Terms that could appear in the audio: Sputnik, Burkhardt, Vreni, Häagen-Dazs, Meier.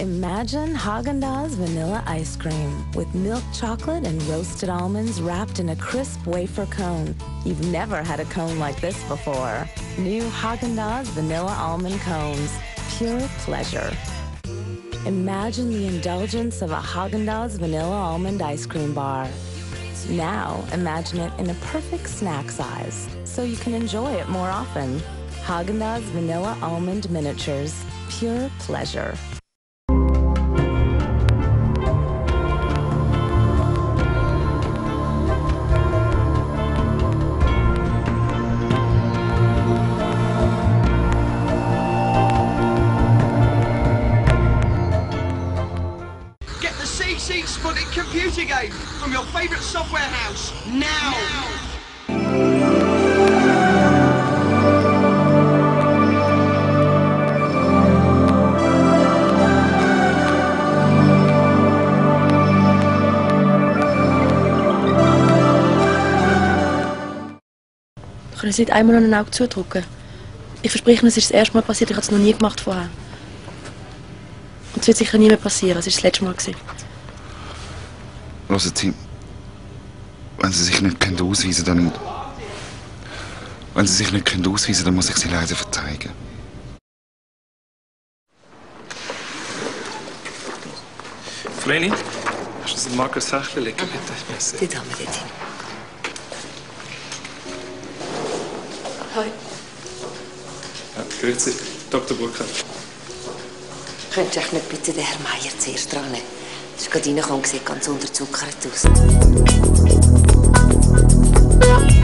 Imagine Häagen-Dazs vanilla ice cream with milk chocolate and roasted almonds wrapped in a crisp wafer cone. You've never had a cone like this before. New Häagen-Dazs vanilla almond cones. Pure pleasure. Imagine the indulgence of a Häagen-Dazs vanilla almond ice cream bar. Now imagine it in a perfect snack size so you can enjoy it more often. Häagen-Dazs vanilla almond miniatures. Pure pleasure. PC Sputnik computer game from your favourite software house now. Du kannst nicht einmal an ein Auge zudrücken. Ich verspreche, es ist das erste Mal passiert, ich habe es noch nie gemacht vorher. Und es wird sicher nie mehr passieren, es war das letzte Mal. Hören Sie, wenn Sie sich nicht ausweisen können, dann muss ich Sie leider verteidigen. Vreni, hast du das in Markus Sächchen liegen, bitte? Sie da mit jetzt hin. Hi. Ja, grüezi, Dr. Burkhardt. Könntest du euch nicht bitte den Herrn Meier zuerst dran nehmen? Ich bin gerade reingekommen und sieht ganz unterzuckert aus.